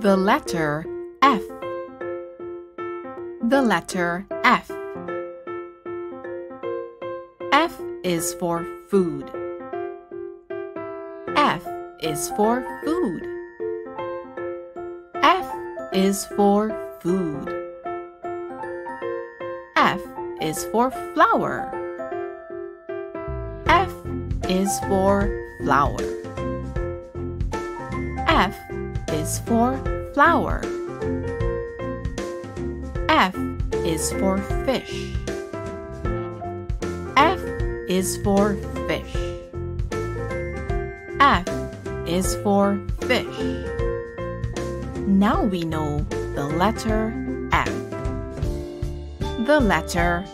The letter F. The letter F. F is for food. F is for food. F is for food. F is for flower. F is for flower. F is for flower. F is for fish. F is for fish. F is for fish. Now we know the letter F. The letter